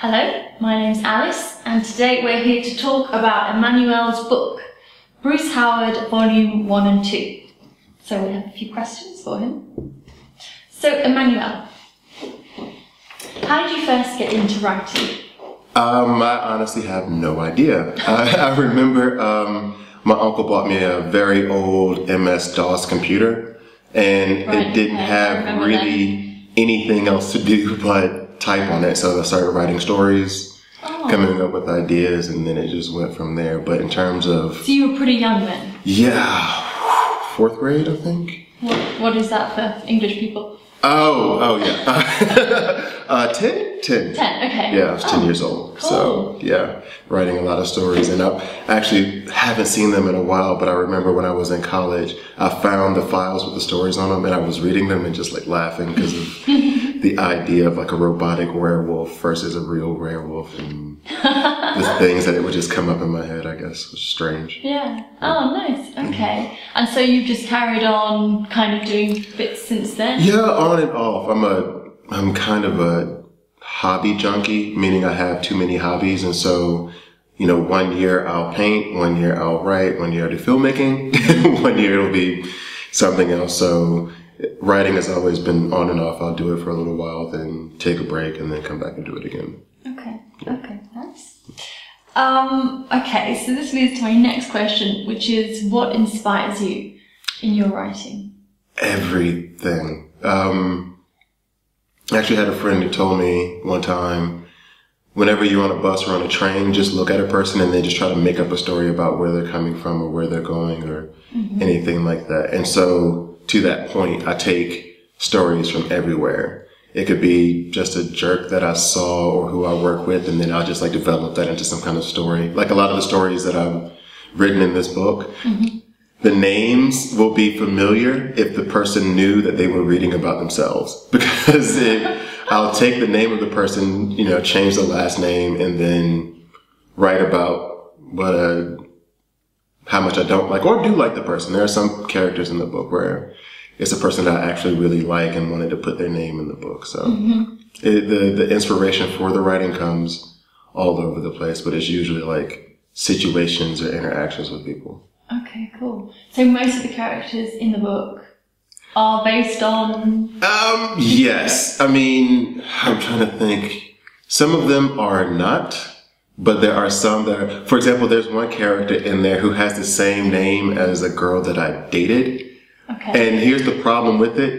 Hello, my name's Alice, and today we're here to talk about Emmanuel's book, Bruce Howard, Volume 1 and 2. So we have a few questions for him. So, Emmanuel, how did you first get into writing? I honestly have no idea. I remember my uncle bought me a very old MS-DOS computer, and it didn't have really anything else to do but type on it, so I started writing stories, coming up with ideas, and then it just went from there. But in terms of... So you were pretty young then? Yeah, 4th grade, I think. What is that for English people? Oh yeah. 10? 10. 10, okay. Yeah, I was 10 years old, cool. So yeah, writing a lot of stories, and I actually haven't seen them in a while, but I remember when I was in college, I found the files with the stories on them, and I was reading them and just like laughing because of... the idea of like a robotic werewolf versus a real werewolf and the things that it would just come up in my head, I guess, was strange. Yeah. Oh, nice. Okay. And so you've just carried on kind of doing bits since then? Yeah, on and off. I'm kind of a hobby junkie, meaning I have too many hobbies. And so, you know, 1 year I'll paint, 1 year I'll write, 1 year I'll do filmmaking, 1 year it'll be something else. So writing has always been on and off. I'll do it for a little while, then take a break, and then come back and do it again. Okay, yeah. Okay, nice. Okay, so this leads to my next question, which is what inspires you in your writing? Everything. I actually had a friend who told me one time, whenever you're on a bus or on a train, just look at a person and then just try to make up a story about where they're coming from or where they're going or anything like that. And so... to that point, I take stories from everywhere. It could be just a jerk that I saw or who I work with, and then I'll just like develop that into some kind of story. Like a lot of the stories that I've written in this book, the names will be familiar if the person knew that they were reading about themselves. Because I'll take the name of the person, you know, change the last name, and then write about what a... how much I don't like or do like the person. There are some characters in the book where it's a person that I actually really like and wanted to put their name in the book. So the inspiration for the writing comes all over the place, but it's usually like situations or interactions with people. Okay, cool. So most of the characters in the book are based on... Yes. I mean, I'm trying to think. Some of them are not... but there are some that are, for example, there's one character in there who has the same name as a girl that I dated. Okay. And here's the problem with it.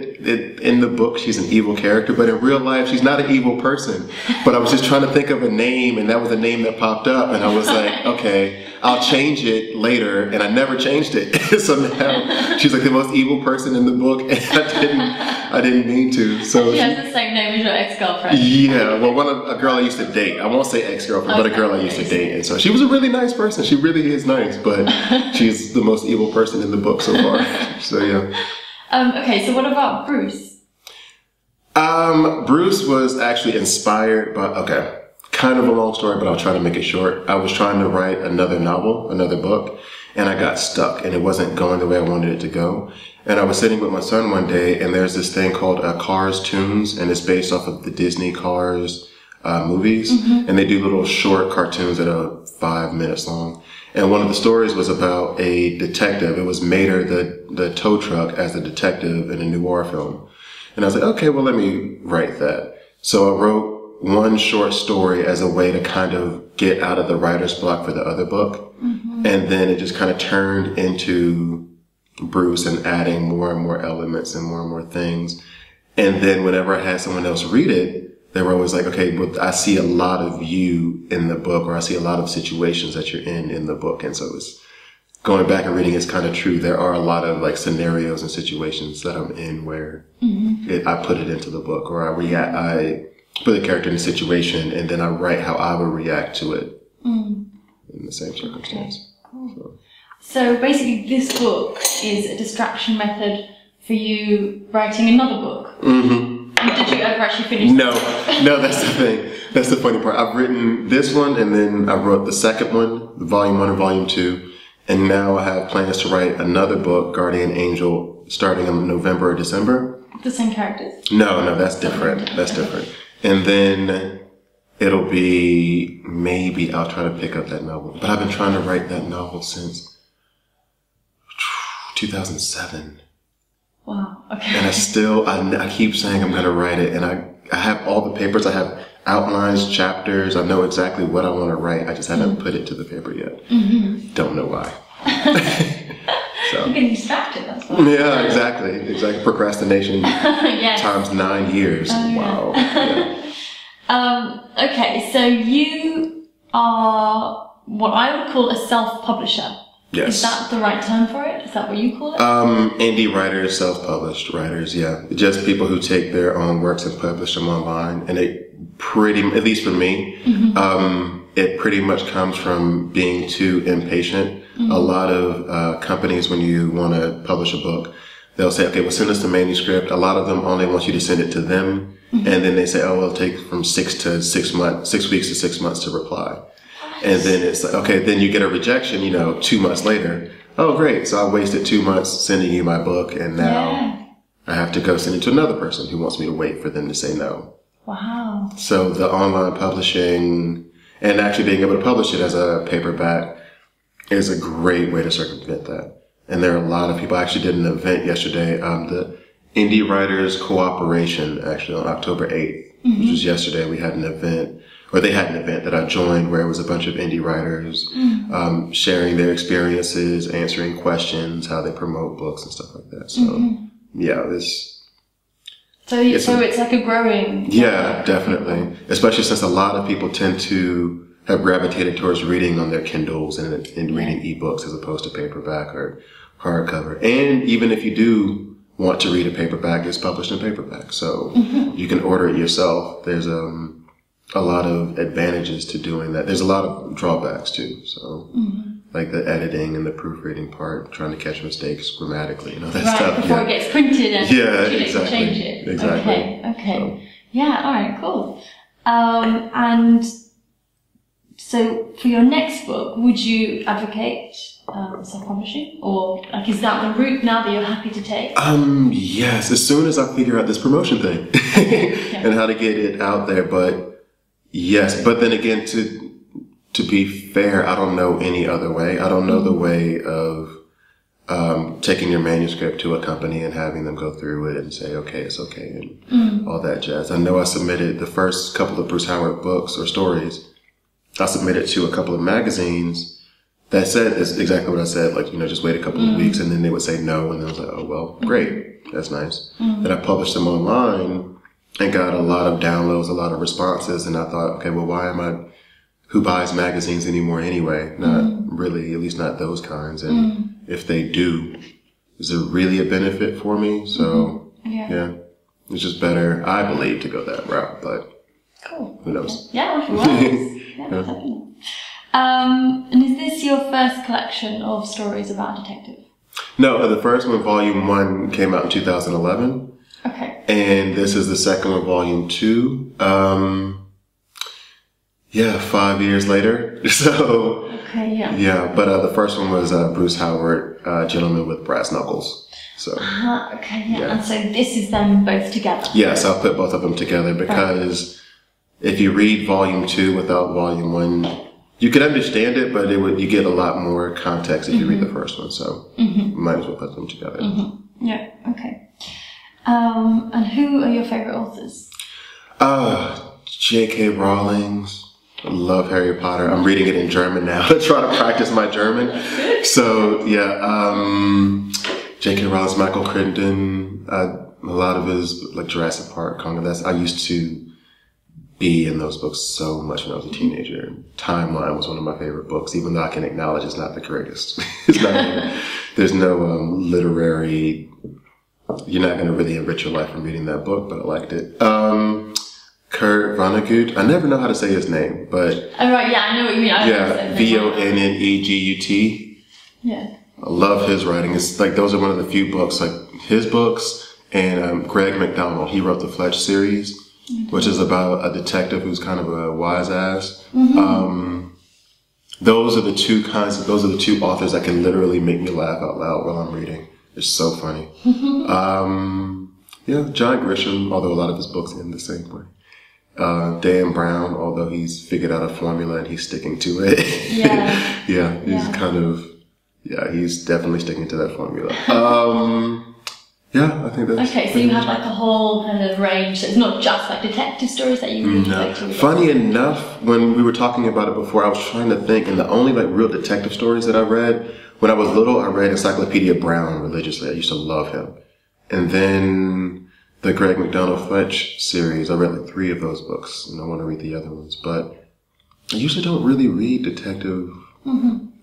In the book, she's an evil character, but in real life, she's not an evil person. But I was just trying to think of a name, and that was a name that popped up. And I was like, okay, I'll change it later. And I never changed it. So now she's like the most evil person in the book, and I didn't mean to. So she has the same name as your ex-girlfriend. Yeah, well, a girl I used to date. I won't say ex-girlfriend, but a girl I used to date. And so she was a really nice person. She really is nice, but she's the most evil person in the book so far. So yeah. Okay, so what about Bruce? Bruce was actually inspired by, okay, kind of a long story, but I'll try to make it short. I was trying to write another novel, another book, and I got stuck, and it wasn't going the way I wanted it to go. And I was sitting with my son one day, and there's this thing called Cars Toons, and it's based off of the Disney Cars movies, and they do little short cartoons that are 5 minutes long. And one of the stories was about a detective. It was Mater, the tow truck, as a detective in a noir film. And I was like, okay, well, let me write that. So I wrote one short story as a way to kind of get out of the writer's block for the other book. And then it just kind of turned into Bruce and adding more and more elements and more things. And then whenever I had someone else read it, they were always like, okay, well, I see a lot of you in the book, or I see a lot of situations that you're in the book. And so it's going back and reading is kind of true. There are a lot of like scenarios and situations that I'm in where I put it into the book, or I put the character in a situation and then I write how I would react to it in the same circumstance. Okay. Cool. So basically this book is a distraction method for you writing another book. Did you ever actually finish? No, that's the thing. That's the funny part. I've written this one, and then I wrote the second one, Volume 1 and Volume 2, and now I have plans to write another book, Guardian Angel, starting in November or December. The same characters? No, that's different. That's different. And then It'll be, maybe I'll try to pick up that novel. But I've been trying to write that novel since 2007. Wow, okay. And I still, I keep saying I'm going to write it. And I have all the papers. I have outlines, chapters. I know exactly what I want to write. I just haven't put it to the paper yet. Mm-hmm. Don't know why. So. You're getting distracted, that's why. Yeah, exactly. Exactly. Procrastination yes. times 9 years. Oh, wow. Yeah. Yeah. Okay, so you are what I would call a self-publisher. Yes. Is that the right term for it? Is that what you call it? Indie writers, self-published writers, yeah. Just people who take their own works and publish them online. And it pretty, at least for me, mm-hmm. It pretty much comes from being too impatient. Mm-hmm. A lot of companies, when you want to publish a book, they'll say, okay, well, send us the manuscript. A lot of them only want you to send it to them. Mm-hmm. And then they say, oh, well, it'll take from 6 weeks to 6 months to reply. And then it's like, okay, then you get a rejection, you know, 2 months later. Oh, great. So I wasted 2 months sending you my book. And now I have to go send it to another person who wants me to wait for them to say no. Wow. So the online publishing and actually being able to publish it as a paperback is a great way to circumvent that. And there are a lot of people. I actually did an event yesterday, the Indie Writers Cooperation, actually, on October 8th, mm-hmm. which was yesterday. We had an event, or they had an event that I joined where it was a bunch of indie writers mm-hmm. Sharing their experiences, answering questions, how they promote books and stuff like that. So, mm-hmm. yeah, this. So it's like a growing. Yeah, definitely. Especially since a lot of people tend to have gravitated towards reading on their Kindles and reading ebooks as opposed to paperback or hardcover. And even if you do want to read a paperback, it's published in paperback. So mm-hmm. you can order it yourself. There's a lot of advantages to doing that. There's a lot of drawbacks too. So mm-hmm. like the editing and the proofreading part, trying to catch mistakes grammatically and all that stuff. Right, before it gets printed and exactly. change it. Exactly. Okay. So. Yeah, all right, cool. And so for your next book, would you advocate self-publishing, or like is that the route now that you're happy to take? Yes, as soon as I figure out this promotion thing and how to get it out there. But yes, but then again, to be fair, I don't know any other way. I don't know the way of taking your manuscript to a company and having them go through it and say, okay, it's okay, and all that jazz. I know I submitted the first couple of Bruce Howard books or stories. I submitted to a couple of magazines. That said, it's exactly what I said, like, you know, just wait a couple of weeks, and then they would say no, and I was like, oh, well, great, that's nice. Mm-hmm. Then I published them online and got a lot of downloads, a lot of responses, and I thought, okay, well, why am I, who buys magazines anymore anyway? Not really, at least not those kinds, and if they do, is it really a benefit for me? So, yeah, it's just better, I believe, to go that route, but who knows? Yeah, if you want. Yeah, definitely. And is this your first collection of stories about a detective? No, the first one, Volume 1, came out in 2011. Okay. And this is the second one, Volume 2. Yeah, 5 years later. So. Okay, yeah. Yeah, but the first one was Bruce Howard, Gentleman with Brass Knuckles. So. Okay, yeah. And so this is them both together? Yes, I'll put both of them together because if you read Volume 2 without Volume 1, you could understand it, but you get a lot more context if you read the first one, so you might as well put them together. Mm-hmm. Yeah, okay. And who are your favorite authors? J.K. Rowling. I love Harry Potter. I'm reading it in German now to try to practice my German. So, yeah, J.K. Rowling, Michael Crichton, a lot of his, like Jurassic Park, Congo, I used to be in those books so much when I was a teenager. Timeline was one of my favorite books, even though I can acknowledge it's not the greatest. It's not, there's no literary, you're not going to really enrich your life from reading that book, but I liked it. Kurt Vonnegut, I never know how to say his name, but... Oh, right, yeah, I know what you mean. Yeah, Vonnegut. Yeah. I love his writing. It's like, those are one of the few books, like his books, and Greg McDonald, he wrote the Fletch series. Mm-hmm. Which is about a detective who's kind of a wise ass. Mm-hmm. Those are the two kinds of, those are the two authors that can literally make me laugh out loud while I'm reading. It's so funny. John Grisham, although a lot of his books end the same way. Dan Brown, although he's figured out a formula and he's sticking to it. Yeah. Yeah. He's kind of, yeah, he's definitely sticking to that formula. Yeah, I think that's... Okay, so you have like a whole kind of range. It's not just like detective stories that you read. No. Funny enough, when we were talking about it before, I was trying to think, and the only like real detective stories that I read, when I was little, I read Encyclopedia Brown religiously. I used to love him. And then the Greg McDonald Fletch series, I read like 3 of those books, and I want to read the other ones. But I usually don't really read detective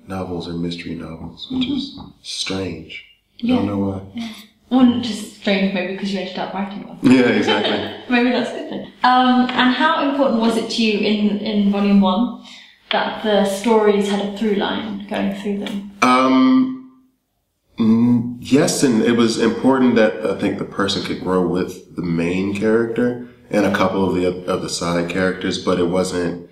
novels or mystery novels, which is strange. Yeah. I don't know why. Yeah. Well, just strange maybe because you ended up writing one. Yeah, exactly. Maybe that's good then. And how important was it to you in Volume 1 that the stories had a through line going through them? Yes, and it was important that I think the person could grow with the main character and a couple of the side characters, but it wasn't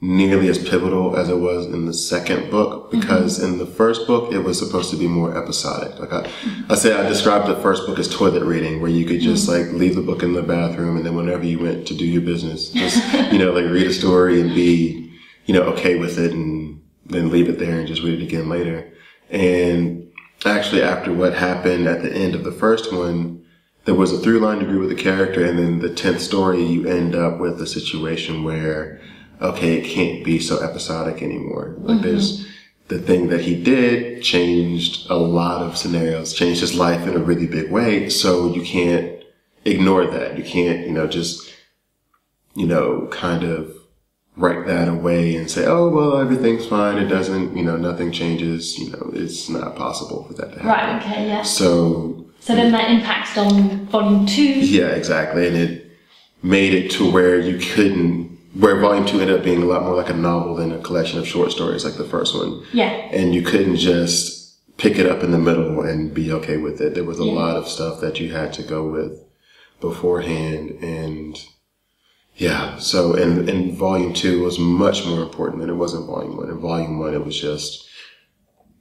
nearly as pivotal as it was in the second book, because in the first book it was supposed to be more episodic. Like I say, I described the first book as toilet reading, where you could just like leave the book in the bathroom, and then whenever you went to do your business, just you know, like read a story and be, you know, okay with it, and then leave it there and just read it again later. And actually, after what happened at the end of the first one, there was a through line to agree with the character, and then the 10th story you end up with a situation where okay, it can't be so episodic anymore. Like there's the thing that he did changed a lot of scenarios, changed his life in a really big way. So you can't ignore that. You can't, you know, just, you know, kind of write that away and say, oh, well, everything's fine. It doesn't, you know, nothing changes. You know, it's not possible for that to happen. Right. Okay. Yeah. So then that impacts on Volume 2. Yeah, exactly. And it made it to where you couldn't, where Volume 2 ended up being a lot more like a novel than a collection of short stories like the first one. Yeah. And you couldn't just pick it up in the middle and be okay with it. There was a lot of stuff that you had to go with beforehand. And yeah, so and Volume 2 was much more important than it was in Volume 1. In Volume 1, it was just,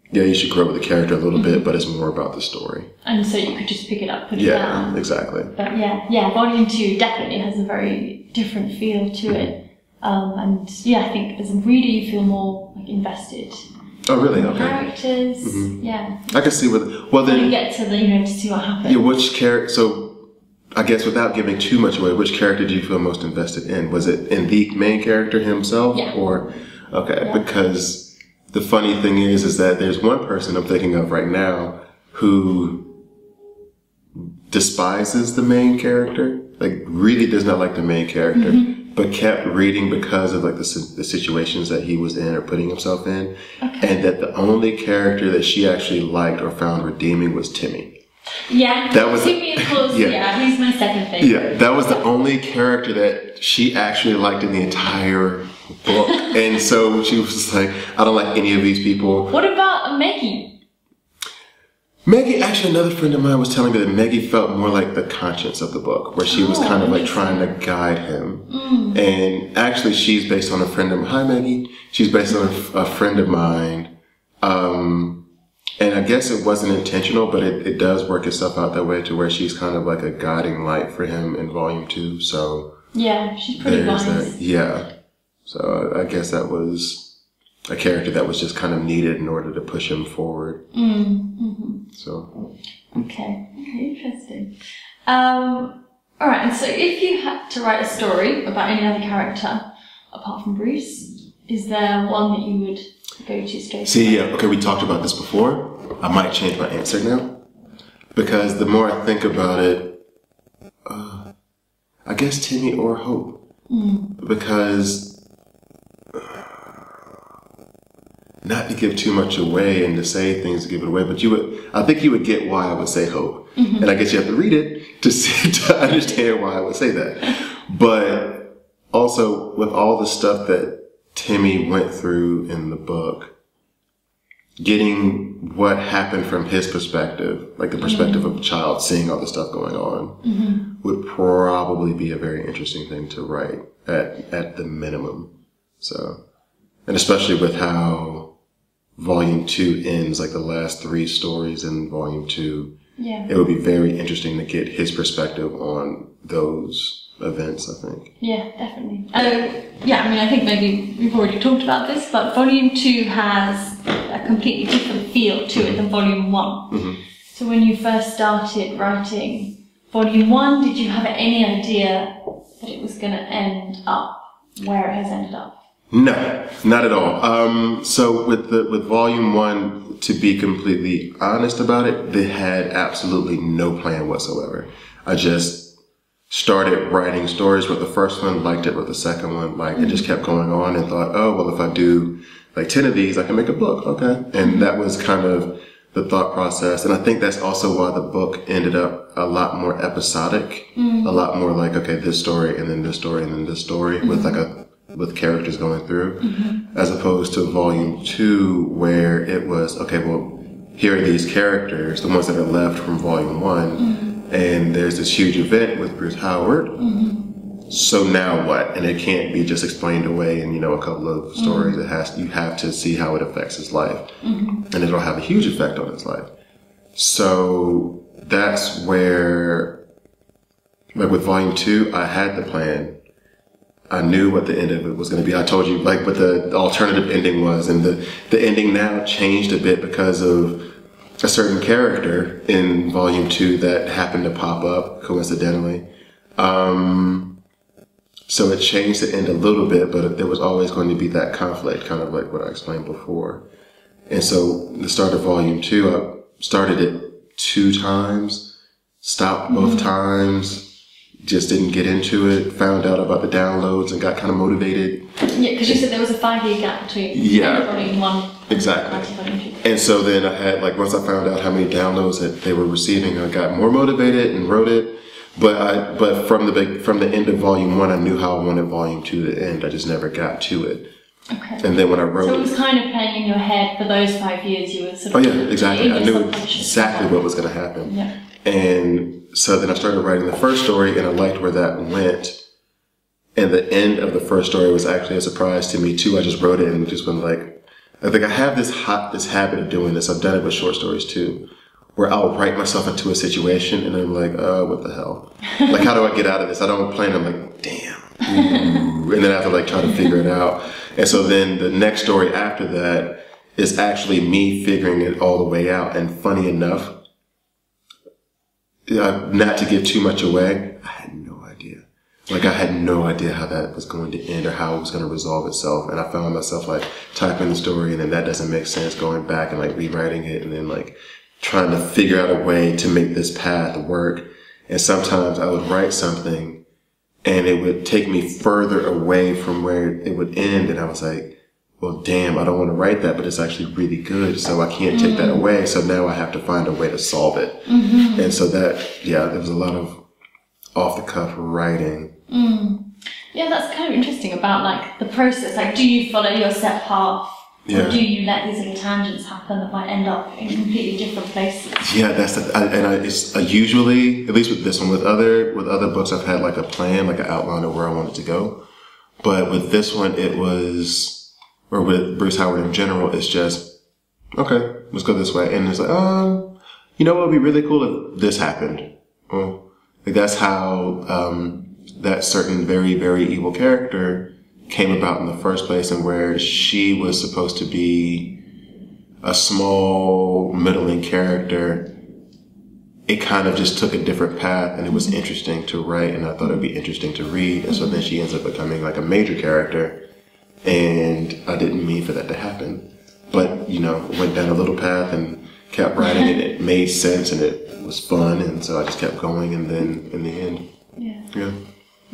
yeah, you should grow with the character a little bit, but it's more about the story. And so you could just pick it up, put it down. Yeah, exactly. But yeah, Volume 2 definitely has a very different feel to it. And yeah, I think as a reader you feel more like invested. Oh, really? Okay. Characters. Yeah. I can see what. Well, then you get to the, you know, to see what happens. Yeah. Which character? So, I guess without giving too much away, which character do you feel most invested in? Was it in the main character himself, or okay? Yeah. Because the funny thing is that there's one person I'm thinking of right now who despises the main character, like really does not like the main character. But kept reading because of like the situations that he was in or putting himself in. Okay. And that the only character that she actually liked or found redeeming was Timmy. Yeah, that was Timmy, of course. Yeah, he's my second favorite. Yeah, that was the only character that she actually liked in the entire book. And so she was just like, I don't like any of these people. What about Maggie? Maggie, actually another friend of mine was telling me that Maggie felt more like the conscience of the book, where she was kind of like trying to guide him. And actually she's based on a friend of mine. Hi, Maggie. She's based on a friend of mine. And I guess it wasn't intentional, but it does work itself out that way to where she's kind of like a guiding light for him in Volume 2. So yeah, she's pretty wise. Yeah. So I guess that was a character that was just kind of needed in order to push him forward. So. Okay. Interesting. All right. And so, if you had to write a story about any other character apart from Bruce, is there one that you would go to straight? See, yeah. Okay, we talked about this before. I might change my answer now, because the more I think about it, I guess Timmy or Hope, because. Not to give too much away and to say things to give it away, but I think you would get why I would say Hope. And I guess you have to read it to understand why I would say that. But also with all the stuff that Timmy went through in the book, getting what happened from his perspective, like the perspective of a child, seeing all the stuff going on, would probably be a very interesting thing to write at the minimum. So, and especially with how Volume 2 ends, like the last 3 stories in Volume 2 Yeah. It would be very interesting to get his perspective on those events, I think. Yeah, definitely. Yeah, I mean, I think maybe we've already talked about this, but Volume 2 has a completely different feel to it than Volume 1. Mm-hmm. So when you first started writing Volume 1, did you have any idea that it was going to end up where it has ended up? No, not at all. So with Volume 1, to be completely honest about it, they had absolutely no plan whatsoever. I just started writing stories. Wrote the first one, liked it. Wrote the second one, liked it. Just kept going on and thought, oh, well, if I do like 10 of these, I can make a book. Okay. And that was kind of the thought process. And I think that's also why the book ended up a lot more episodic, a lot more like, okay, this story and then this story and then this story with like a with characters going through, as opposed to Volume 2, where it was, okay, well, here are these characters, the ones that are left from Volume 1, and there's this huge event with Bruce Howard. So now what? And it can't be just explained away in, you know, a couple of stories. It has, you have to see how it affects his life, and it'll have a huge effect on his life. So that's where, like with Volume 2, I had the plan. I knew what the end of it was going to be. I told you like what the alternative ending was, and the ending now changed a bit because of a certain character in Volume 2 that happened to pop up coincidentally. So it changed the end a little bit, but there was always going to be that conflict, kind of like what I explained before. And so the start of Volume 2, I started it 2 times, stopped both times. Just didn't get into it, found out about the downloads and got kind of motivated. Yeah, because you said there was a 5-year gap between Volume 1. Exactly. And so then I had, like, once I found out how many downloads that they were receiving, I got more motivated and wrote it. But I, but from the end of Volume 1, I knew how I wanted Volume 2 to end. I just never got to it. Okay. And then when I wrote, so it was kind of playing in your head for those 5 years. You were sort of exactly. I knew exactly what was going to happen. Yeah. And so then I started writing the first story, and I liked where that went. And the end of the first story was actually a surprise to me too. I just wrote it and just went like, I think I have this habit of doing this. I've done it with short stories too, where I'll write myself into a situation and I'm like, oh, what the hell? Like, how do I get out of this? I don't plan. I'm like, damn. Ooh. And then I have to like try to figure it out. And so then the next story after that is actually me figuring it all the way out. And funny enough, not to give too much away, I had no idea. Like, I had no idea how that was going to end or how it was going to resolve itself. And I found myself like typing the story and then that doesn't make sense, going back and like rewriting it and then like trying to figure out a way to make this path work. And sometimes I would write something and it would take me further away from where it would end. And I was like, well, damn, I don't want to write that, but it's actually really good, so I can't take that away. So now I have to find a way to solve it. And so that, yeah, there was a lot of off-the-cuff writing. Yeah, that's kind of interesting about, like, the process. Like, do you follow your set path? Yeah. Or do you let these little tangents happen that might end up in completely different places? Yeah, that's the, I usually, at least with this one, with other books, I've had, like, a plan, like an outline of where I wanted to go. But with this one, it was... or with Bruce Howard in general, it's just, okay, let's go this way. And it's like, you know what would be really cool if this happened? Well, like that's how that certain very, very evil character came about in the first place, and where she was supposed to be a small, middling character. It kind of just took a different path, and it was interesting to write, and I thought it would be interesting to read. And so then she ends up becoming like a major character. And I didn't mean for that to happen. But, you know, went down a little path and kept writing and it made sense and it was fun. And so I just kept going. And then in the end, yeah,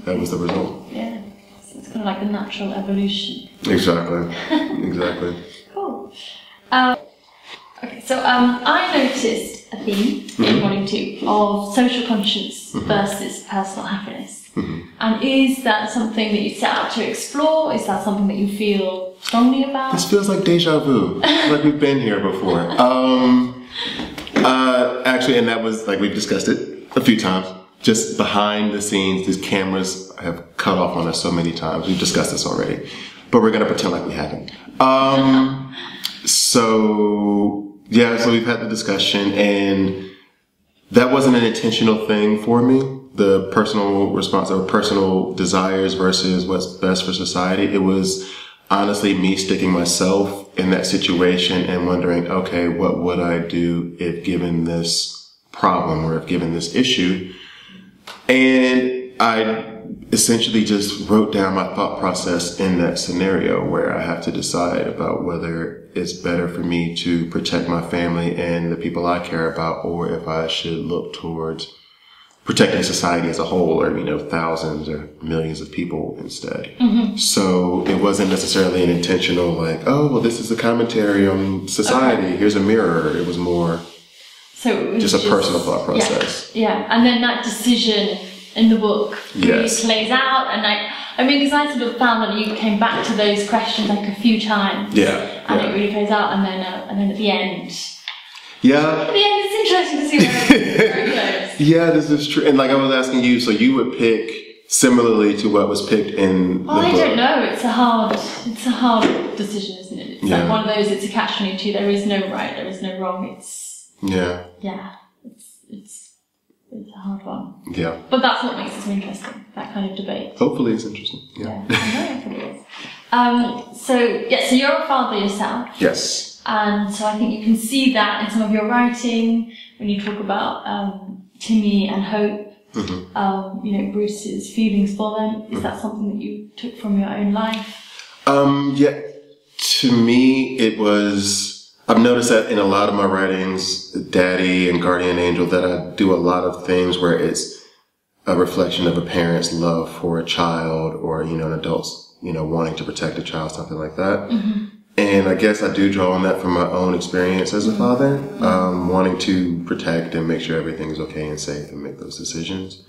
that was the result. Yeah. So it's kind of like a natural evolution. Exactly. Exactly. Cool. Okay. So I noticed a theme in Volume 2 of social conscience versus personal happiness. And is that something that you set out to explore? Is that something that you feel strongly about? This feels like deja vu. Like we've been here before. Actually, and that was, like, we've discussed it a few times. Just behind the scenes, these cameras have cut off on us so many times. We've discussed this already. But we're going to pretend like we haven't. So, yeah, so we've had the discussion, and that wasn't an intentional thing for me. The personal response or personal desires versus what's best for society. It was honestly me sticking myself in that situation and wondering, okay, what would I do if given this problem or if given this issue? And I essentially just wrote down my thought process in that scenario where I have to decide about whether it's better for me to protect my family and the people I care about, or if I should look towards protecting society as a whole, or, you know, thousands or millions of people instead. Mm-hmm. So it wasn't necessarily an intentional, like, oh, well, this is a commentary on society. Okay. Here's a mirror. It was more just a personal thought process. Yeah. Yeah. And then that decision in the book really plays out. And because I sort of found that you came back to those questions like a few times. Yeah. And it really plays out. And then, at the end. Yeah. At the end, it's interesting to see where it goes. Yeah, this is true. And like I was asking you, so you would pick similarly to what was picked in the book. I don't know. It's a hard decision, isn't it? It's like one of those. It's a catch-22. There is no right. There is no wrong. It's It's a hard one. Yeah. But that's what makes it so interesting. That kind of debate. Hopefully, it's interesting. Yeah. I know it is. So you're a father yourself. Yes. And so I think you can see that in some of your writing when you talk about Timmy and Hope, mm-hmm. Bruce's feelings for them. Is mm-hmm. that something that you took from your own life? To me, it was, I've noticed that in a lot of my writings, Daddy and Guardian Angel, that I do a lot of things where it's a reflection of a parent's love for a child, or, you know, an adult's, you know, wanting to protect a child, something like that. Mm-hmm. And I guess I do draw on that from my own experience as a father, wanting to protect and make sure everything's okay and safe and make those decisions.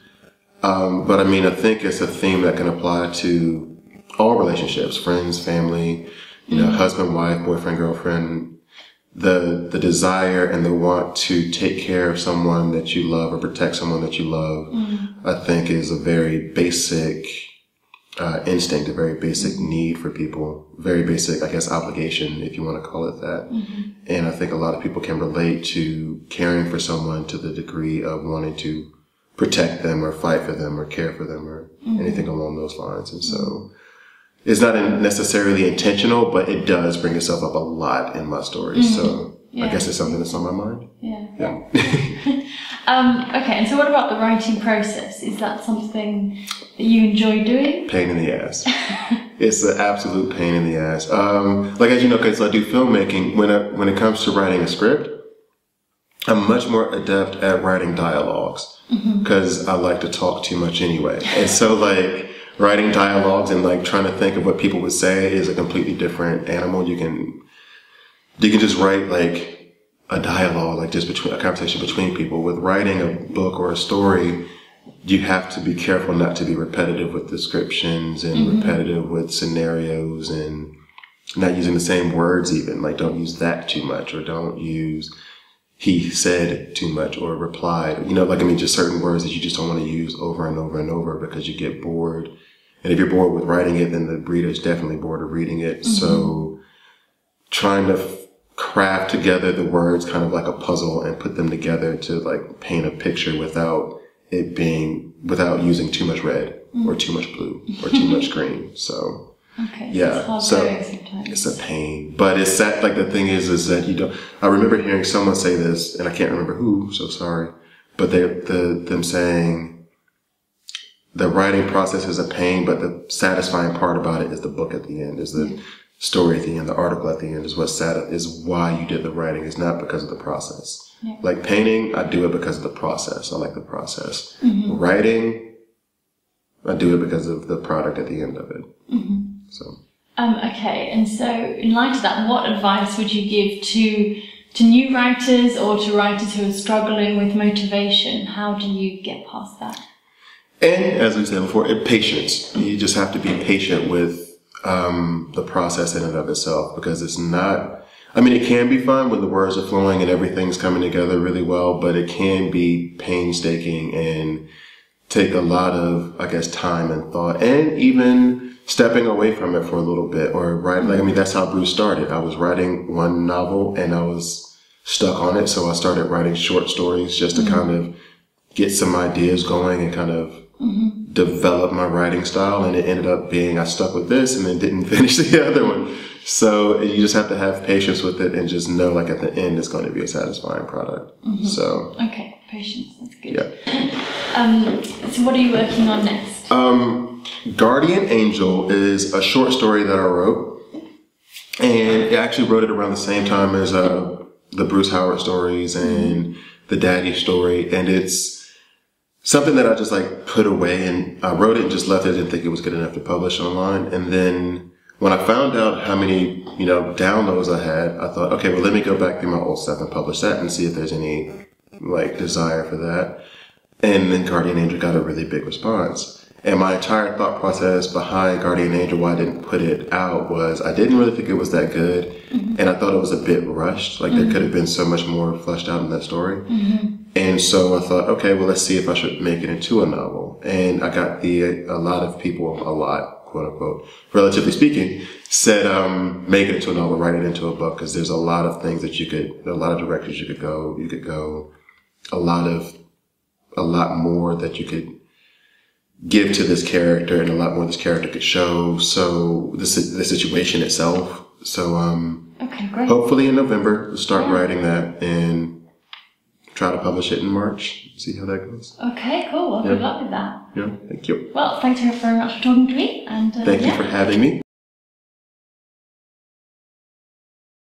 But I mean, I think it's a theme that can apply to all relationships, friends, family, you know, husband, wife, boyfriend, girlfriend, the desire and the want to take care of someone that you love or protect someone that you love, I think is a very basic instinct, a very basic need for people, very basic, I guess, obligation, if you want to call it that. Mm-hmm. And I think a lot of people can relate to caring for someone to the degree of wanting to protect them or fight for them or care for them or anything along those lines. And so it's not necessarily intentional, but it does bring itself up a lot in my story. Mm-hmm. So I guess it's something that's on my mind. Yeah. Okay, and so what about the writing process? Is that something that you enjoy doing? Pain in the ass. It's an absolute pain in the ass. Like, as you know, because I do filmmaking, when it comes to writing a script, I'm much more adept at writing dialogues because I like to talk too much anyway. And so, like, writing dialogues and, like, trying to think of what people would say is a completely different animal. You can just write, like, a dialogue, like just between a conversation between people. With writing a book or a story, you have to be careful not to be repetitive with descriptions and repetitive with scenarios and not using the same words even. Like, don't use that too much, or don't use he said too much or replied. You know, like, I mean, just certain words that you just don't want to use over and over and over because you get bored. And if you're bored with writing it, then the reader is definitely bored of reading it. So trying to craft together the words kind of like a puzzle and put them together to, like, paint a picture without using too much red or too much blue or too much green. So it's a pain, but it's sad. Like, the thing is that you don't, I remember hearing someone say this, and I can't remember who, so sorry, but them saying the writing process is a pain, but the satisfying part about it is the book at the end, is the story at the end, the article at the end is what's sad, is why you did the writing. It's not because of the process. Yeah. Like painting, I do it because of the process. I like the process. Mm-hmm. Writing, I do it because of the product at the end of it. Mm-hmm. So. Okay. And so, in light of that, what advice would you give to new writers or to writers who are struggling with motivation? How do you get past that? And as we said before, patience. You just have to be patient with the process in and of itself, because it's not, I mean, it can be fun when the words are flowing and everything's coming together really well, but it can be painstaking and take a lot of, I guess, time and thought, and even stepping away from it for a little bit, or writing. Like, I mean, that's how Bruce started. I was writing one novel and I was stuck on it. So I started writing short stories just to kind of get some ideas going and kind of develop my writing style. And it ended up being I stuck with this and then didn't finish the other one. So you just have to have patience with it and just know, like, at the end it's going to be a satisfying product. So okay, patience, that's good. Yeah. So what are you working on next? Guardian Angel is a short story that I wrote, and I actually wrote it around the same time as the Bruce Howard stories and the Daddy story, and it's something that I just, like, put away, and I wrote it and just left it. I didn't think it was good enough to publish online. And then when I found out how many, you know, downloads I had, I thought, okay, well, let me go back through my old stuff and publish that and see if there's any, like, desire for that. And then Guardian Angel got a really big response. And my entire thought process behind Guardian Angel, why I didn't put it out, was I didn't really think it was that good. And I thought it was a bit rushed. Like, there could have been so much more fleshed out in that story. And so I thought, okay, well, let's see if I should make it into a novel. And I got a lot of people, quote unquote, relatively speaking, said, make it into a novel, write it into a book, because there's a lot of things that a lot of directions you could go, a lot more that you could give to this character, and a lot more this character could show. So this is the situation itself. So, okay, great. Hopefully in November, we'll start writing that and try to publish it in March. See how that goes. Okay, cool. Well, good luck with that. Yeah, thank you. Well, thanks very much for talking to me. And thank you for having me.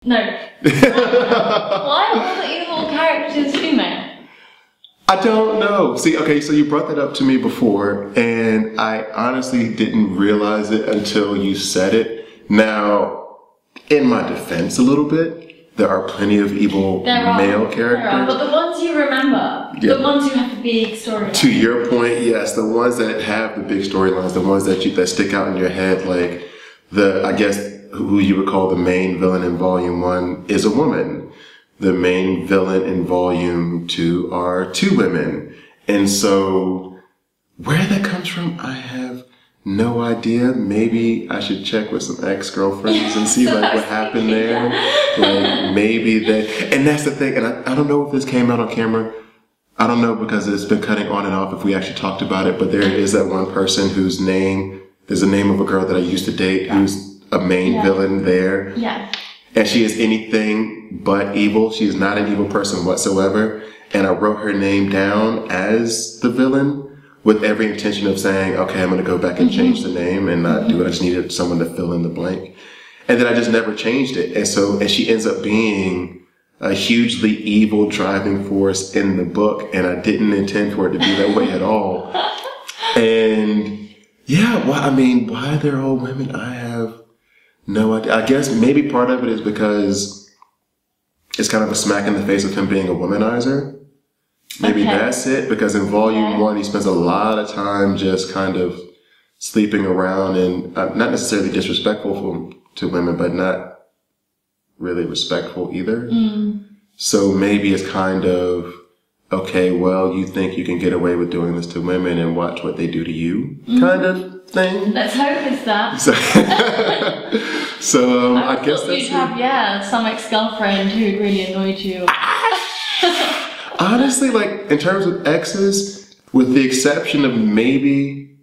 No. Why are all the evil characters female? I don't know. See, okay, so you brought that up to me before, and I honestly didn't realize it until you said it. Now, in my defense a little bit, there are plenty of evil male characters. There are, but the ones you remember... Yeah. The ones who have the big storylines. To your point, yes, the ones that have the big storylines, the ones that stick out in your head, like I guess who you would call the main villain in Volume 1 is a woman. The main villain in Volume 2 are two women, and so where that comes from, I have no idea. Maybe I should check with some ex-girlfriends and see what happened there. Like, maybe that, and that's the thing. And I don't know if this came out on camera. I don't know, because it's been cutting on and off if we actually talked about it, but there is that one person whose name is the name of a girl that I used to date, who's a main villain there. Yeah. And she is anything but evil. She is not an evil person whatsoever. And I wrote her name down as the villain with every intention of saying, okay, I'm going to go back and change the name and not do it. I just needed someone to fill in the blank. And then I just never changed it. And she ends up being a hugely evil driving force in the book, and I didn't intend for it to be that way at all. And yeah, why they're all women, I have no idea. I guess maybe part of it is because it's kind of a smack in the face of him being a womanizer. Maybe that's it, because in Volume 1, he spends a lot of time just kind of sleeping around, and not necessarily disrespectful to women, but not really respectful either. So maybe it's kind of, okay, well, you think you can get away with doing this to women and watch what they do to you, kind of thing. Let's hope it's that. So I guess that's you'd have some ex-girlfriend who really annoyed you. Honestly, like, in terms of exes, with the exception of maybe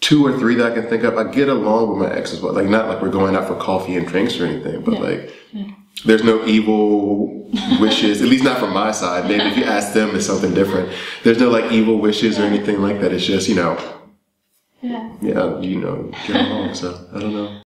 2 or 3 that I can think of, I get along with my exes, but, like, not like we're going out for coffee and drinks or anything, but there's no evil wishes, at least not from my side. Maybe if you ask them, it's something different. There's no, like, evil wishes or anything like that. It's just, you know, get along, so I don't know.